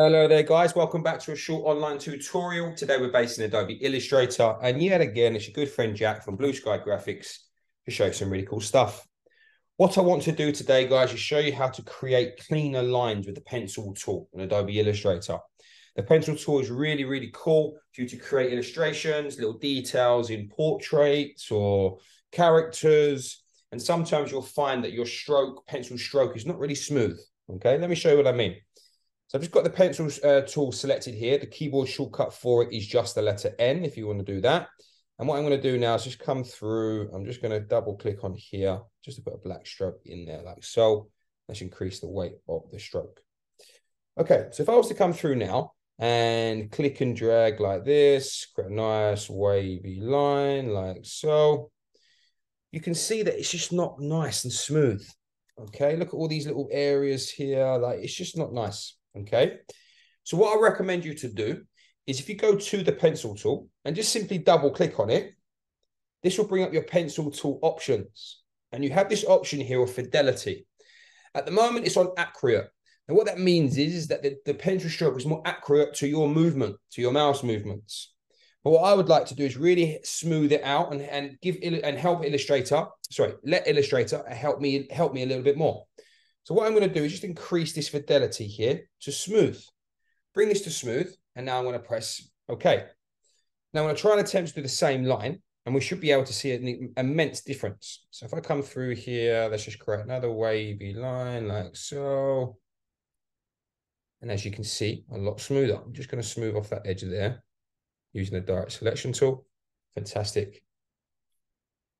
Hello there guys, welcome back to a short online tutorial. Today we're based in Adobe Illustrator and yet again it's your good friend Jack from Blue Sky Graphics to show you some really cool stuff. What I want to do today guys is show you how to create cleaner lines with the pencil tool in Adobe Illustrator. The pencil tool is really cool for you to create illustrations, little details in portraits or characters, and sometimes you'll find that your pencil stroke is not really smooth. Okay, let me show you what I mean. So I've just got the pencil tool selected here. The keyboard shortcut for it is just the letter N if you want to do that. And what I'm going to do now is just come through. I'm just going to double click on here just to put a black stroke in there like so. Let's increase the weight of the stroke. Okay, so if I was to come through now and click and drag like this, create a nice wavy line like so, you can see that it's just not nice and smooth. Okay, look at all these little areas here. Like it's just not nice. Okay, so what I recommend you to do is if you go to the pencil tool and just simply double click on it, this will bring up your pencil tool options. And you have this option here of fidelity. At the moment, it's on accurate. And what that means is that the pencil stroke is more accurate to your movement, to your mouse movements. But what I would like to do is really smooth it out and let Illustrator help me a little bit more. So what I'm going to do is just increase this fidelity here to smooth. Bring this to smooth, and now I'm going to press OK. Now I'm going to try and attempt to do the same line, and we should be able to see an immense difference. So if I come through here, let's just create another wavy line like so. And as you can see, a lot smoother. I'm just going to smooth off that edge there using the direct selection tool. Fantastic.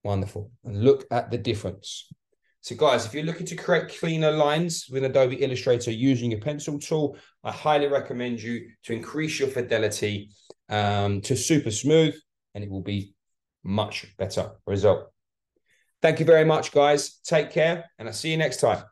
Wonderful. And look at the difference. So guys, if you're looking to create cleaner lines with Adobe Illustrator using your pencil tool, I highly recommend you to increase your fidelity to super smooth, and it will be much better result. Thank you very much, guys. Take care, and I'll see you next time.